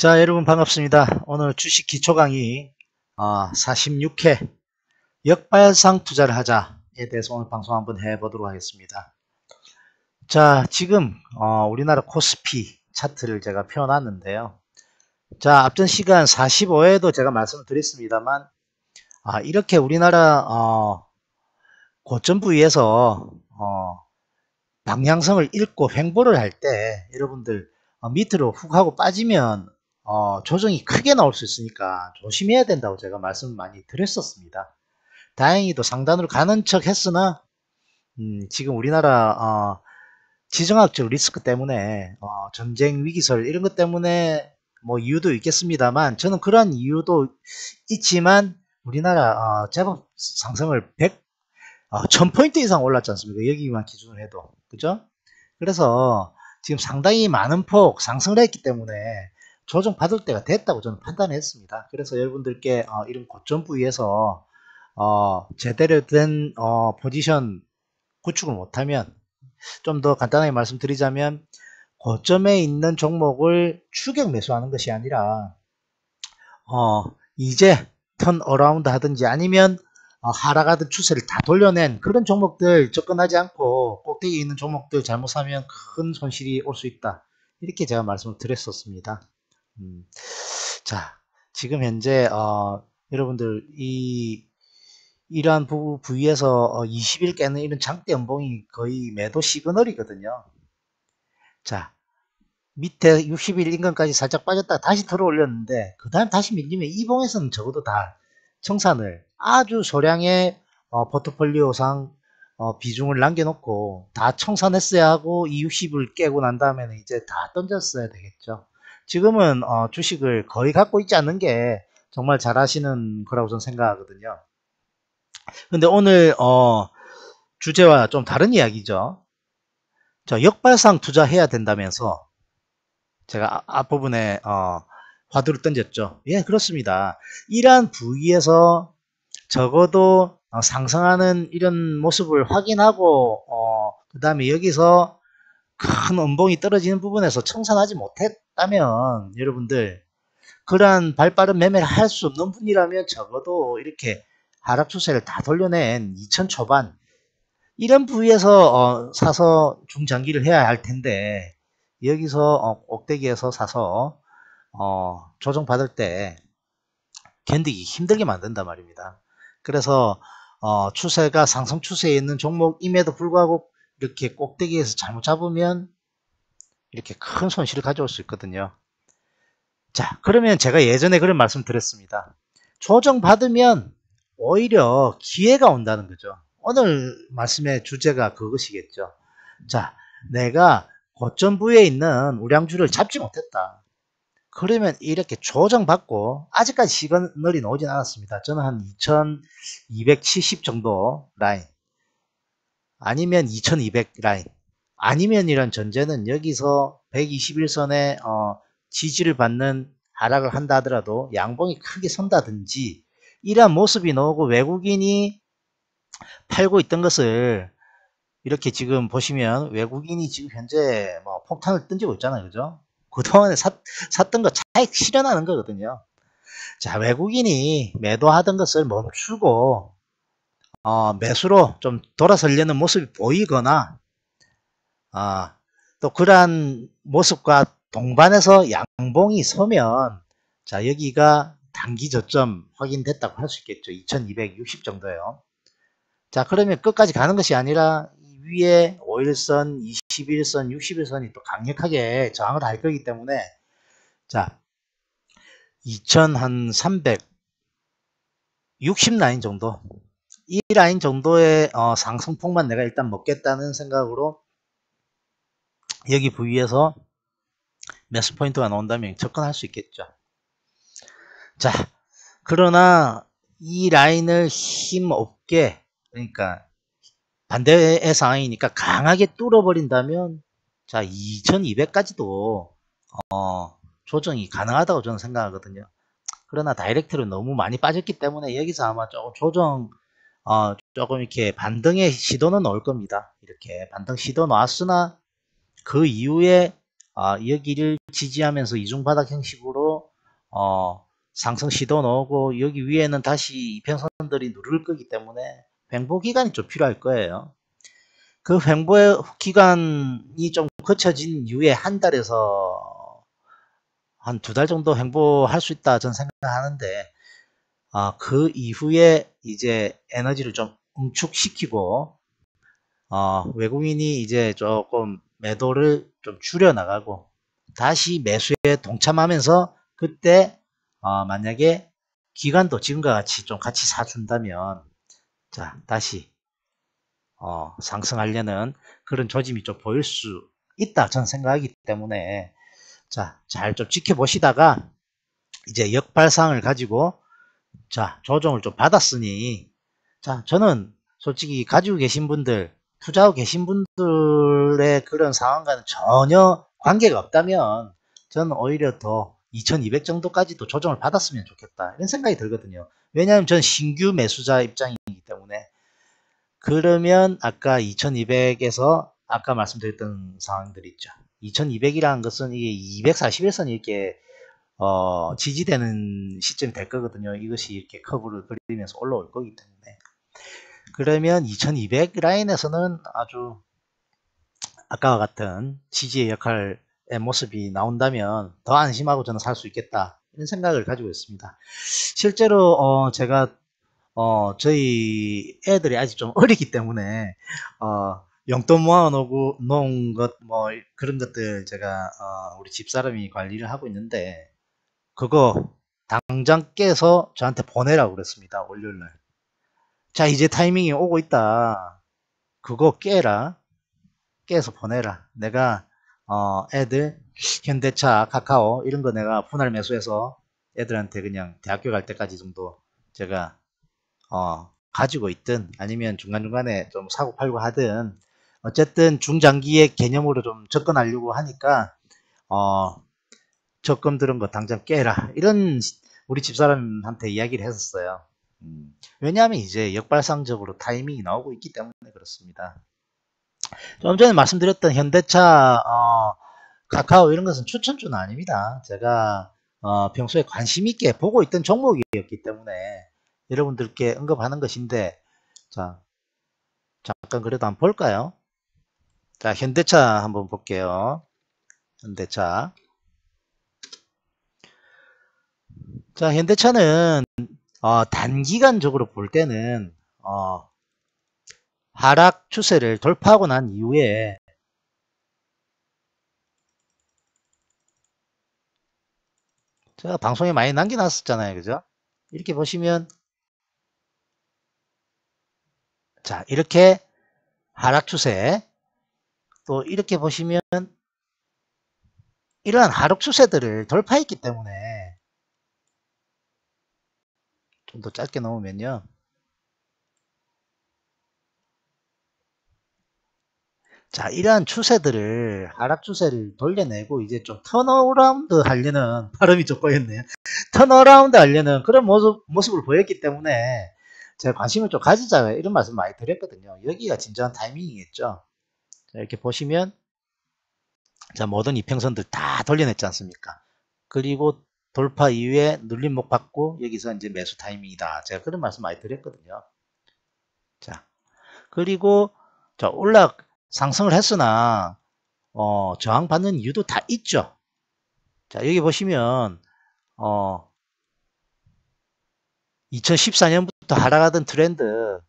자, 여러분 반갑습니다. 오늘 주식 기초 강의 46회 역발상 투자를 하자에 대해서 오늘 방송 한번 해보도록 하겠습니다. 자, 지금 우리나라 코스피 차트를 제가 펴놨는데요. 자, 앞전 시간 45회에도 제가 말씀을 드렸습니다만 이렇게 우리나라 고점 부위에서 방향성을 잃고 횡보를 할 때 여러분들 밑으로 훅 하고 빠지면 조정이 크게 나올 수 있으니까 조심해야 된다고 제가 말씀을 많이 드렸었습니다. 다행히도 상단으로 가는 척 했으나 지금 우리나라 지정학적 리스크 때문에 전쟁 위기설 이런 것 때문에 뭐 이유도 있겠습니다만 저는 그런 이유도 있지만 우리나라 제법 상승을 1000포인트 이상 올랐지 않습니까? 여기만 기준을 해도. 그죠? 그래서 지금 상당히 많은 폭 상승을 했기 때문에 조정 받을 때가 됐다고 저는 판단했습니다. 그래서 여러분들께 이런 고점 부위에서 제대로 된 포지션 구축을 못하면, 좀 더 간단하게 말씀드리자면 고점에 있는 종목을 추격 매수하는 것이 아니라 이제 턴어라운드 하든지 아니면 하락하던 추세를 다 돌려낸 그런 종목들 접근하지 않고 꼭대기에 있는 종목들 잘못 사면 큰 손실이 올 수 있다, 이렇게 제가 말씀을 드렸었습니다. 자, 지금 현재 여러분들 이러한 부위에서 20일 깨는 이런 장대 연봉이 거의 매도 시그널이거든요. 자, 밑에 60일 인근까지 살짝 빠졌다가 다시 들어올렸는데 그 다음 다시 밀리면 이 봉에서는 적어도 다 청산을 아주 소량의 포트폴리오상 비중을 남겨놓고 다 청산했어야 하고 이 60을 깨고 난 다음에는 이제 다 던졌어야 되겠죠. 지금은 주식을 거의 갖고 있지 않는 게 정말 잘하시는 거라고 저는 생각하거든요. 근데 오늘 주제와 좀 다른 이야기죠. 저 역발상 투자해야 된다면서 제가 앞부분에 화두를 던졌죠. 예, 그렇습니다. 이러한 부위에서 적어도 상승하는 이런 모습을 확인하고 그 다음에 여기서 큰 음봉이 떨어지는 부분에서 청산하지 못했다면 여러분들 그러한 발빠른 매매를 할 수 없는 분이라면 적어도 이렇게 하락 추세를 다 돌려낸 2000 초반 이런 부위에서 사서 중장기를 해야 할 텐데 여기서 꼭대기에서 사서 조정받을 때 견디기 힘들게 만든단 말입니다. 그래서 추세가 상승 추세에 있는 종목임에도 불구하고 이렇게 꼭대기에서 잘못 잡으면 이렇게 큰 손실을 가져올 수 있거든요. 자, 그러면 제가 예전에 그런 말씀 드렸습니다. 조정받으면 오히려 기회가 온다는 거죠. 오늘 말씀의 주제가 그것이겠죠. 자, 내가 고점 부위에 있는 우량주를 잡지 못했다. 그러면 이렇게 조정받고, 아직까지 시그널이 나오진 않았습니다. 저는 한 2270 정도 라인, 아니면 2200 라인, 아니면 이런 전제는 여기서 121선에 지지를 받는 하락을 한다 하더라도 양봉이 크게 선다든지 이러한 모습이 나오고 외국인이 팔고 있던 것을 이렇게 지금 보시면 외국인이 지금 현재 뭐 폭탄을 던지고 있잖아요. 그죠? 그동안에 샀던 거 차익 실현하는 거거든요. 자, 외국인이 매도하던 것을 멈추고 매수로 좀 돌아서려는 모습이 보이거나 또 그러한 모습과 동반해서 양봉이 서면, 자, 여기가 단기 저점 확인됐다고 할 수 있겠죠. 2260 정도예요. 자, 그러면 끝까지 가는 것이 아니라 위에 5일선, 21선, 60일선이 또 강력하게 저항을 할 거기 때문에, 자, 2360 라인 정도, 이 라인 정도의 상승폭만 내가 일단 먹겠다는 생각으로 여기 부위에서 매수 포인트가 나온다면 접근할 수 있겠죠. 자, 그러나 이 라인을 힘없게, 그러니까 반대의 상황이니까 강하게 뚫어버린다면, 자, 2200까지도 조정이 가능하다고 저는 생각하거든요. 그러나 다이렉트로 너무 많이 빠졌기 때문에 여기서 아마 조금 조정, 조금 이렇게 반등의 시도는 나올 겁니다. 이렇게 반등 시도 나왔으나 그 이후에 여기를 지지하면서 이중바닥 형식으로 상승 시도 나오고 여기 위에는 다시 이평선들이 누를 거기 때문에 횡보 기간이 좀 필요할 거예요. 그 횡보 기간이 좀 거쳐진 이후에 한 달에서 한 두 달 정도 횡보할 수 있다 전 생각하는데, 그 이후에 이제 에너지를 좀 응축시키고 외국인이 이제 조금 매도를 좀 줄여나가고 다시 매수에 동참하면서 그때 만약에 기간도 지금과 같이 좀 같이 사준다면 자 다시 상승하려는 그런 조짐이 좀 보일 수 있다 저는 생각하기 때문에 자 잘 좀 지켜보시다가 이제 역발상을 가지고 자 조정을 좀 받았으니 자 저는 솔직히 가지고 계신 분들 투자하고 계신 분들의 그런 상황과는 전혀 관계가 없다면 저는 오히려 더 2200 정도까지도 조정을 받았으면 좋겠다 이런 생각이 들거든요. 왜냐하면 저는 신규 매수자 입장이기 때문에. 그러면 아까 2200에서 아까 말씀드렸던 상황들이 있죠. 2200이라는 것은 이게 241선 이렇게 지지되는 시점이 될 거거든요. 이것이 이렇게 커브를 그리면서 올라올 거기 때문에. 그러면 2200 라인에서는 아주 아까와 같은 지지의 역할의 모습이 나온다면 더 안심하고 저는 살 수 있겠다 이런 생각을 가지고 있습니다. 실제로 제가 저희 애들이 아직 좀 어리기 때문에 용돈 모아놓고 놓은 것 뭐 그런 것들 제가 우리 집사람이 관리를 하고 있는데 그거 당장 깨서 저한테 보내라고 그랬습니다. 월요일날. 자 이제 타이밍이 오고 있다. 그거 깨라. 깨서 보내라. 내가 애들 현대차 카카오 이런 거 내가 분할 매수해서 애들한테 그냥 대학교 갈 때까지 정도 제가 가지고 있든 아니면 중간중간에 좀 사고 팔고 하든 어쨌든 중장기의 개념으로 좀 접근하려고 하니까 적금 들은 거 당장 깨라 이런 우리 집사람한테 이야기를 했었어요. 왜냐하면 이제 역발상적으로 타이밍이 나오고 있기 때문에 그렇습니다. 좀 전에 말씀드렸던 현대차, 카카오 이런 것은 추천주는 아닙니다. 제가 평소에 관심 있게 보고 있던 종목이었기 때문에 여러분들께 언급하는 것인데 자 잠깐 그래도 한번 볼까요? 자 현대차 한번 볼게요. 현대차 자 현대차는 단기간적으로 볼 때는 하락 추세를 돌파하고 난 이후에 제가 방송에 많이 남겨놨었잖아요. 그죠? 이렇게 보시면 자 이렇게 하락 추세 또 이렇게 보시면 이러한 하락 추세들을 돌파했기 때문에 좀 더 짧게 넘으면요 자 이러한 추세들을 하락 추세를 돌려내고 이제 좀 턴어라운드 하려는 발음이 좀 꼬였네요. 턴어라운드 하려는 그런 모습을 보였기 때문에 제가 관심을 좀 가지자 이런 말씀 많이 드렸거든요. 여기가 진정한 타이밍이겠죠. 자, 이렇게 보시면 자 모든 이평선들 다 돌려냈지 않습니까? 그리고 돌파 이후에 눌림목 받고 여기서 이제 매수 타이밍이다. 제가 그런 말씀 많이 드렸거든요. 자 그리고 자 상승을 했으나 저항받는 이유도 다 있죠. 자 여기 보시면 2014년부터 하락하던 트렌드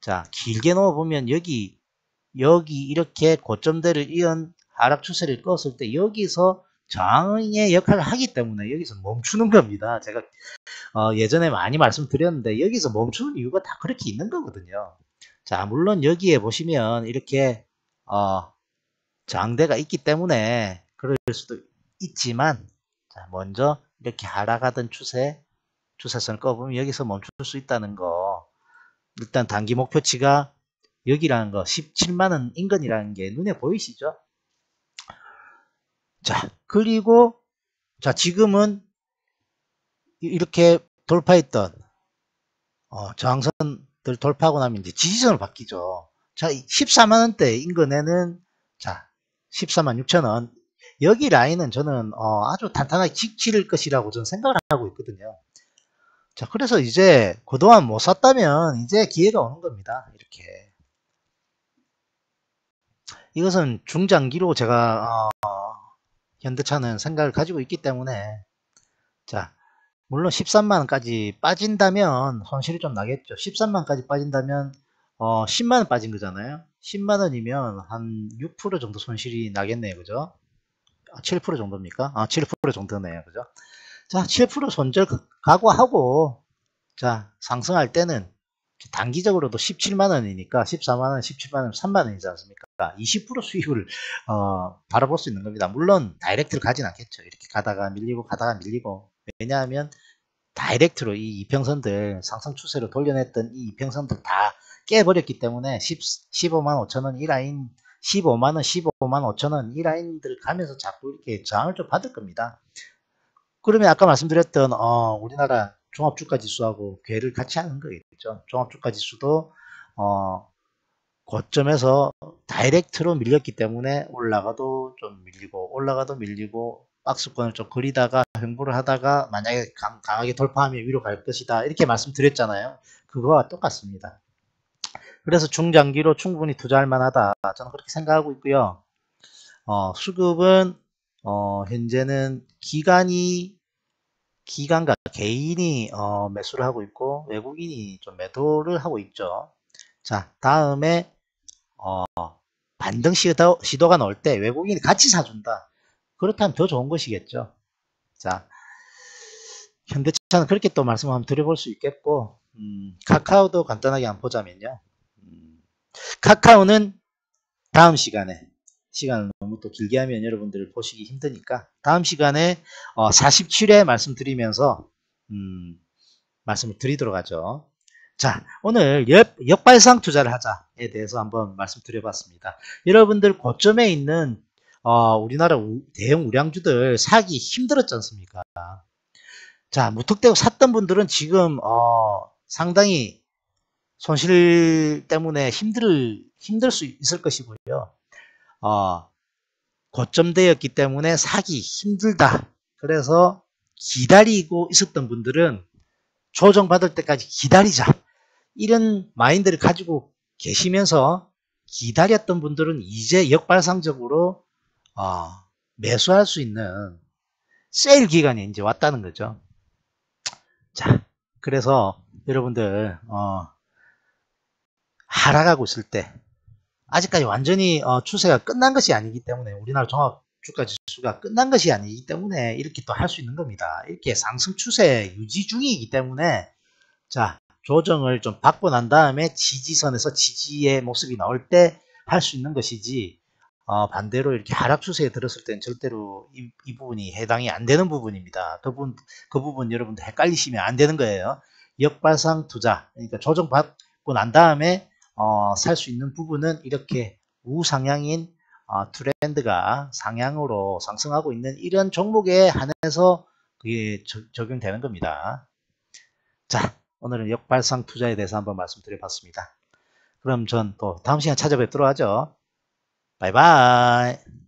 자 길게 넘어보면 여기 이렇게 고점대를 이은 하락 추세를 껐을 때 여기서 저항의 역할을 하기 때문에 여기서 멈추는 겁니다. 제가 예전에 많이 말씀드렸는데 여기서 멈추는 이유가 다 그렇게 있는 거거든요. 자 물론 여기에 보시면 이렇게 저항대가 있기 때문에 그럴 수도 있지만 자 먼저 이렇게 하락하던 추세선을 꺼보면 여기서 멈출 수 있다는 거 일단 단기 목표치가 여기라는 거 17만원 인근이라는 게 눈에 보이시죠? 자 그리고 자 지금은 이렇게 돌파했던 저항선들 돌파하고 나면 이제 지지선으로 바뀌죠. 자 14만원대 인근에는 자 14만 6천원 여기 라인은 저는 아주 단단하게 지킬 것이라고 저는 생각을 하고 있거든요. 자, 그래서 이제 그동안 못 샀다면 이제 기회가 오는 겁니다. 이렇게. 이것은 중장기로 제가 현대차는 생각을 가지고 있기 때문에, 자, 물론 13만원까지 빠진다면 손실이 좀 나겠죠. 13만원까지 빠진다면 10만원 빠진 거잖아요. 10만원이면 한 6% 정도 손실이 나겠네요, 그죠? 7% 정도입니까? 7% 정도네요, 그죠? 자, 7% 손절 각오하고, 자, 상승할 때는 단기적으로도 17만원이니까 14만원, 17만원, 3만원이지 않습니까? 20% 수익을 바라볼 수 있는 겁니다. 물론 다이렉트로 가진 않겠죠. 이렇게 가다가 밀리고 가다가 밀리고. 왜냐하면 다이렉트로 이 이평선들, 상승 추세로 돌려냈던 이 이평선들 다 깨버렸기 때문에 15만 5천원 이 라인, 15만원, 15만 5천원 이 라인들 가면서 자꾸 이렇게 저항을 좀 받을 겁니다. 그러면 아까 말씀드렸던 우리나라 종합주가지수하고 괴를 같이 하는 거겠죠. 종합주가지수도 고점에서 다이렉트로 밀렸기 때문에 올라가도 좀 밀리고 올라가도 밀리고 박스권을 좀 그리다가 횡보를 하다가 만약에 강하게 돌파하면 위로 갈 것이다, 이렇게 말씀드렸잖아요. 그거와 똑같습니다. 그래서 중장기로 충분히 투자할 만하다, 저는 그렇게 생각하고 있고요. 수급은 현재는 기관과 개인이 매수를 하고 있고 외국인이 좀 매도를 하고 있죠. 자, 다음에 반등 시도가 나올 때 외국인이 같이 사준다. 그렇다면 더 좋은 것이겠죠. 자, 현대차는 그렇게 또 말씀을 한번 드려볼 수 있겠고, 카카오도 간단하게 한번 보자면요. 카카오는 다음 시간을 너무 또 길게 하면 여러분들 보시기 힘드니까 다음 시간에 47회 말씀드리면서 말씀을 드리도록 하죠. 자, 오늘 역발상 투자를 하자에 대해서 한번 말씀드려봤습니다. 여러분들 고점에 있는 우리나라 대형 우량주들 사기 힘들었지 않습니까? 자, 무턱대고 샀던 분들은 지금 상당히 손실 때문에 힘들 수 있을 것이고요. 고점대였기 때문에 사기 힘들다, 그래서 기다리고 있었던 분들은 조정받을 때까지 기다리자, 이런 마인드를 가지고 계시면서 기다렸던 분들은 이제 역발상적으로 매수할 수 있는 세일 기간이 이제 왔다는 거죠. 자, 그래서 여러분들 하락하고 있을 때, 아직까지 완전히 추세가 끝난 것이 아니기 때문에, 우리나라 종합주가지수가 끝난 것이 아니기 때문에 이렇게 또 할 수 있는 겁니다. 이렇게 상승 추세 유지 중이기 때문에, 자, 조정을 좀 받고 난 다음에 지지선에서 지지의 모습이 나올 때 할 수 있는 것이지, 반대로 이렇게 하락 추세에 들었을 때는 절대로 이 부분이 해당이 안 되는 부분입니다. 그 부분 여러분들 헷갈리시면 안 되는 거예요. 역발상 투자, 그러니까 조정 받고 난 다음에 살 수 있는 부분은 이렇게 우상향인 트렌드가 상향으로 상승하고 있는 이런 종목에 한해서 그게 적용되는 겁니다. 자, 오늘은 역발상 투자에 대해서 한번 말씀드려봤습니다. 그럼 전 또 다음 시간 찾아뵙도록 하죠. 바이바이.